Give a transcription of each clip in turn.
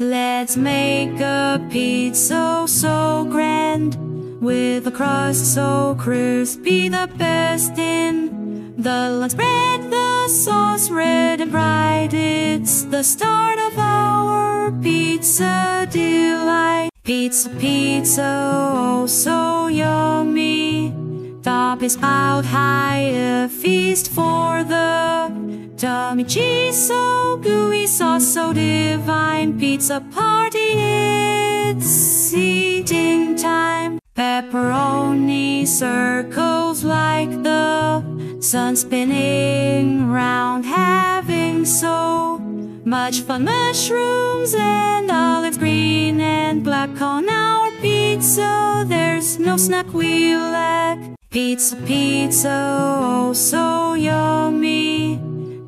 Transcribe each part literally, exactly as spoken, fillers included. Let's make a pizza so grand, with a crust so crispy, the best in the lunch bread, the sauce red and bright. It's the start of our pizza delight. Pizza, pizza, oh so yummy. Top is out high, a feast for the tummy. Cheese so gooey, sauce so divine. Pizza party, it's eating time. Pepperoni circles like the sun, spinning round, having so much fun. Mushrooms and olives, green and black on our pizza. There's no snack we lack. Pizza, pizza, oh so yummy.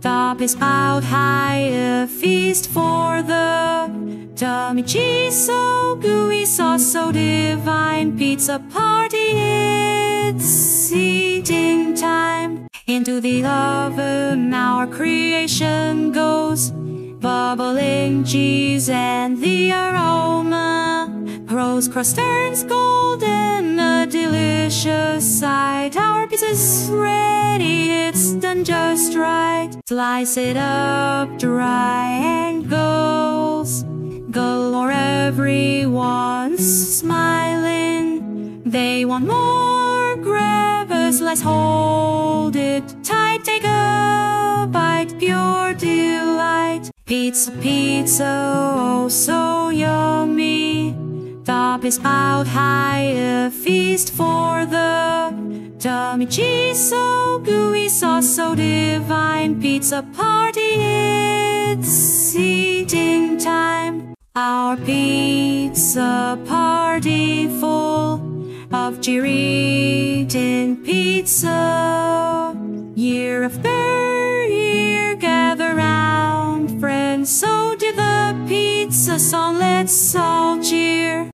Top is piled high, a feast for the tummy. Cheese so gooey, sauce so divine. Pizza party, it's eating time. Into the oven our creation goes, bubbling cheese and the aroma grows. Crust turns golden, a delicious sight. Our pizza's ready, it's done just right. Slice it up, triangles galore, everyone's smiling. They want more, grab a slice, hold it tight, take a bite, pure delight. Pizza, pizza, oh so yummy. Top is piled high, a feast for the tummy. Cheese so gooey, sauce so divine. Pizza party, it's eating time. Our pizza party full of cheer eating pizza. Year of birth.